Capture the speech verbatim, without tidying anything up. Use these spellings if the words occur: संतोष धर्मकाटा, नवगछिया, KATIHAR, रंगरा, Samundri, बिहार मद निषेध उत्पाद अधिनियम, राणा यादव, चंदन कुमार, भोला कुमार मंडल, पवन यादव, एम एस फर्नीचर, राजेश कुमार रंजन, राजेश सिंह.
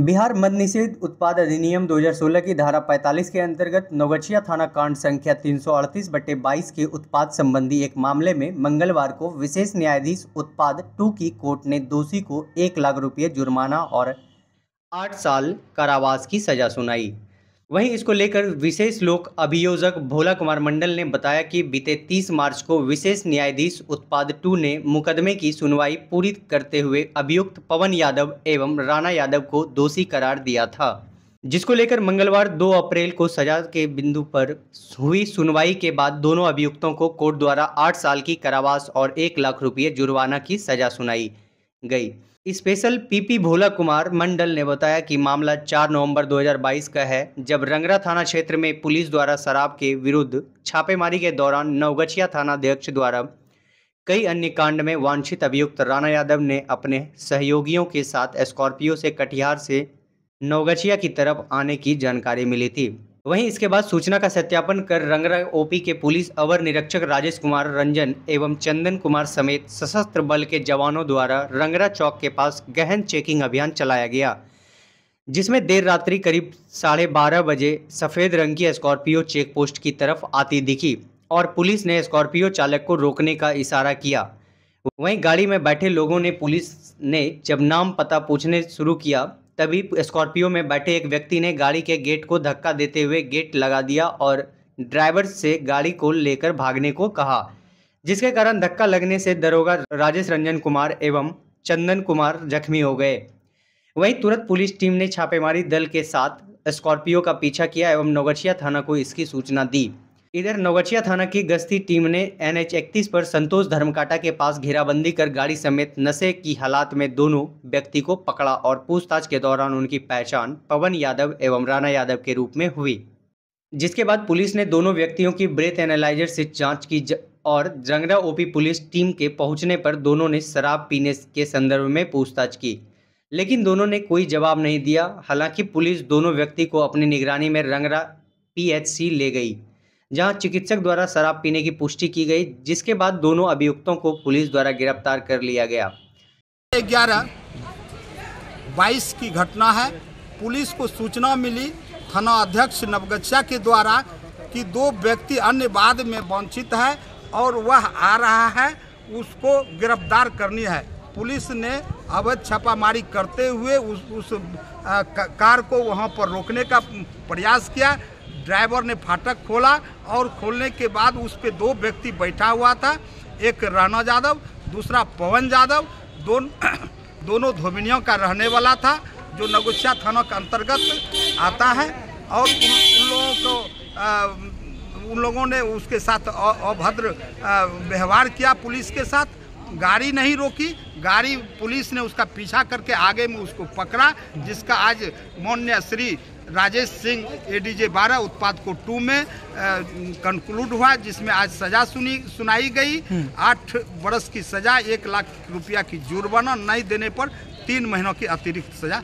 बिहार मद निषेध उत्पाद अधिनियम दो हज़ार सोलह की धारा पैंतालीस के अंतर्गत नवगछिया थाना कांड संख्या तीन सौ अड़तीस बटे बाईस के उत्पाद संबंधी एक मामले में मंगलवार को विशेष न्यायाधीश उत्पाद दो की कोर्ट ने दोषी को एक लाख रुपये जुर्माना और आठ साल कारावास की सजा सुनाई। वहीं इसको लेकर विशेष लोक अभियोजक भोला कुमार मंडल ने बताया कि बीते तीस मार्च को विशेष न्यायाधीश उत्पाद दो ने मुकदमे की सुनवाई पूरी करते हुए अभियुक्त पवन यादव एवं राणा यादव को दोषी करार दिया था, जिसको लेकर मंगलवार दो अप्रैल को सजा के बिंदु पर हुई सुनवाई के बाद दोनों अभियुक्तों को कोर्ट द्वारा आठ साल की कारावास और एक लाख रुपये जुर्माना की सजा सुनाई गई। स्पेशल पीपी भोला कुमार मंडल ने बताया कि मामला चार नवंबर दो हज़ार बाईस का है, जब रंगरा थाना क्षेत्र में पुलिस द्वारा शराब के विरुद्ध छापेमारी के दौरान नवगछिया थानाध्यक्ष द्वारा कई अन्य कांड में वांछित अभियुक्त राणा यादव ने अपने सहयोगियों के साथ स्कॉर्पियो से कटिहार से नवगछिया की तरफ आने की जानकारी मिली थी। वहीं इसके बाद सूचना का सत्यापन कर रंगरा ओपी के पुलिस अवर निरीक्षक राजेश कुमार रंजन एवं चंदन कुमार समेत सशस्त्र बल के जवानों द्वारा रंगरा चौक के पास गहन चेकिंग अभियान चलाया गया, जिसमें देर रात्रि करीब साढ़े बारह बजे सफ़ेद रंग की स्कॉर्पियो चेक पोस्ट की तरफ आती दिखी और पुलिस ने स्कॉर्पियो चालक को रोकने का इशारा किया। वहीं गाड़ी में बैठे लोगों ने पुलिस ने जब नाम पता पूछने शुरू किया, तभी स्कॉर्पियो में बैठे एक व्यक्ति ने गाड़ी के गेट को धक्का देते हुए गेट लगा दिया और ड्राइवर से गाड़ी को लेकर भागने को कहा, जिसके कारण धक्का लगने से दरोगा राजेश रंजन कुमार एवं चंदन कुमार जख्मी हो गए। वहीं तुरंत पुलिस टीम ने छापेमारी दल के साथ स्कॉर्पियो का पीछा किया एवं नवगछिया थाना को इसकी सूचना दी। इधर नवगछिया थाना की गश्ती टीम ने एन एच इकतीस पर संतोष धर्मकाटा के पास घेराबंदी कर गाड़ी समेत नशे की हालात में दोनों व्यक्ति को पकड़ा और पूछताछ के दौरान उनकी पहचान पवन यादव एवं राणा यादव के रूप में हुई, जिसके बाद पुलिस ने दोनों व्यक्तियों की ब्रेथ एनालाइजर से जांच की और रंगरा ओपी पुलिस टीम के पहुंचने पर दोनों ने शराब पीने के संदर्भ में पूछताछ की, लेकिन दोनों ने कोई जवाब नहीं दिया। हालांकि पुलिस दोनों व्यक्ति को अपनी निगरानी में रंगरा पी एच सी ले गई, जहां चिकित्सक द्वारा शराब पीने की पुष्टि की गई, जिसके बाद दोनों अभियुक्तों को पुलिस द्वारा गिरफ्तार कर लिया गया। ग्यारह बाईस की घटना है। पुलिस को सूचना मिली थाना अध्यक्ष नवगछिया के द्वारा कि दो व्यक्ति अन्य बाद में वांछित है और वह आ रहा है, उसको गिरफ्तार करनी है। पुलिस ने अवैध छापामारी करते हुए उस, उस आ, कार को वहां पर रोकने का प्रयास किया। ड्राइवर ने फाटक खोला और खोलने के बाद उस पर दो व्यक्ति बैठा हुआ था, एक राणा यादव दूसरा पवन यादव, दोन, दोनों धोबिनियों का रहने वाला था, जो नवगछिया थाना के अंतर्गत आता है। और उन, उन लोगों को आ, उन लोगों ने उसके साथ अभद्र व्यवहार किया पुलिस के साथ। गाड़ी नहीं रोकी, गाड़ी पुलिस ने उसका पीछा करके आगे में उसको पकड़ा, जिसका आज माननीय श्री राजेश सिंह एडीजे बारह उत्पाद को टू में कंक्लूड हुआ, जिसमें आज सजा सुनी सुनाई गई। आठ वर्ष की सजा, एक लाख रुपया की जुर्माना नहीं देने पर तीन महीनों की अतिरिक्त सजा।